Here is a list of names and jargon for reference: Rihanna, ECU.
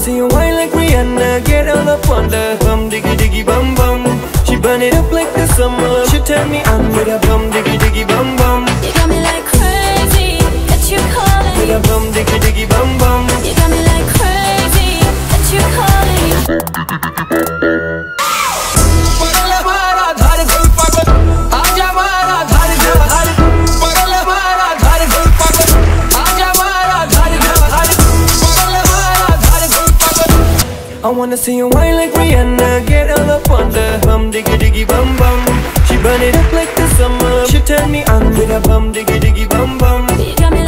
see you whine like Rihanna, get all up on the hum, diggy diggy bum bum. She burn it up like the summer, she turn me on with a bum, diggy diggy bum bum. You got me like crazy, that you calling. With a bum, diggy diggy bum bum. You got me like crazy, that you calling. I wanna see you whine like Rihanna, get all up on the hum, diggy diggy bum bum. She burn it up like the summer, she turn me on with a bum, diggy diggy bum bum.